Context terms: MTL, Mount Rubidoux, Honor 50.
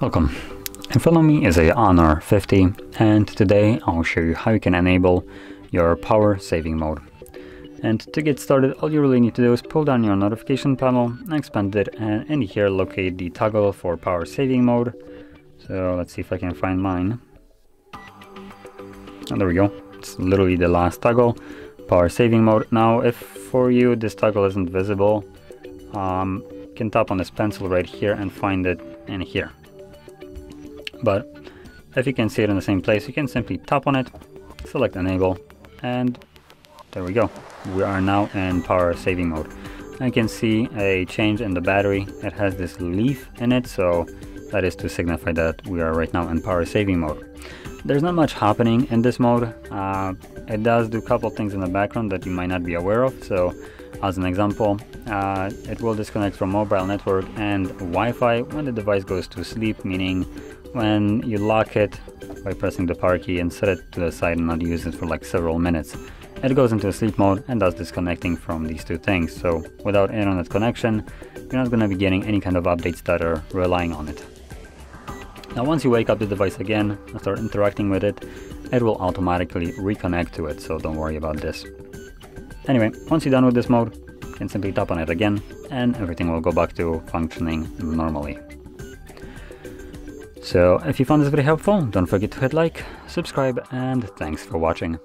Welcome. In front of me is a Honor 50, and today I'll show you how you can enable your power saving mode. And to get started, all you really need to do is pull down your notification panel, expand it, and in here locate the toggle for power saving mode. So let's see if I can find mine. And there we go. It's literally the last toggle, power saving mode. Now if for you this toggle isn't visible, you can tap on this pencil right here and find it in here. But if you can see it in the same place, you can simply tap on it, select enable, and there we go. We are now in power saving mode. I can see a change in the battery. It has this leaf in it, so that is to signify that we are right now in power saving mode. There's not much happening in this mode. It does do a couple things in the background that you might not be aware of. So as an example, it will disconnect from mobile network and Wi-Fi when the device goes to sleep, meaning when you lock it by pressing the power key and set it to the side and not use it for like several minutes. It goes into sleep mode and does disconnecting from these two things. So without internet connection, you're not going to be getting any kind of updates that are relying on it. Now once you wake up the device again and start interacting with it, it will automatically reconnect to it, so don't worry about this. Anyway, once you're done with this mode, you can simply tap on it again and everything will go back to functioning normally. So if you found this very helpful, don't forget to hit like, subscribe, and thanks for watching.